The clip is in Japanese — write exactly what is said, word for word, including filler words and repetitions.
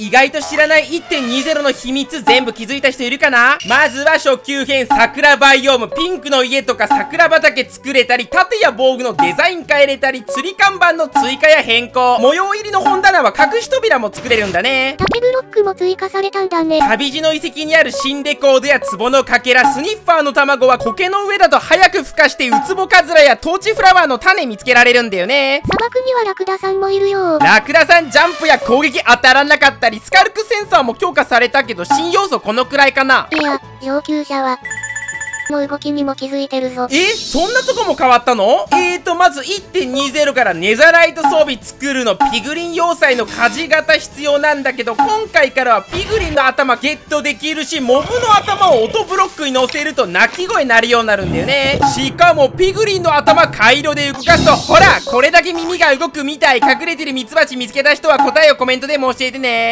意外と知らない いってんにゼロ の秘密全部気づいた人いるかな。まずは初級編、桜バイオーム、ピンクの家とか桜畑作れたり、盾や防具のデザイン変えれたり、釣り看板の追加や変更、模様入りの本棚は隠し扉も作れるんだね。縦ブロックも追加されたんだね。旅路の遺跡にある新レコードや壺のかけら、スニッファーの卵は苔の上だと早く孵化してウツボカズラやトーチフラワーの種見つけられるんだよね。砂漠にはラクダさんもいるよ。ラクダさんジャンプや攻撃当たらなかったり、スカルクセンサーも強化されたけど新要素このくらいかな。いや、上級者はもう動きにも気づいてるぞ。え、そんなとこも変わったの？えーとまず いってんにゼロ からネザライト装備作るのピグリン要塞の鍛冶型必要なんだけど、今回からはピグリンの頭ゲットできるし、モブの頭を音ブロックに乗せると鳴き声鳴るようになるんだよね。しかもピグリンの頭回路で動かすと、ほらこれだけ耳が動くみたい。隠れてるミツバチ見つけた人は答えをコメントでも教えてね。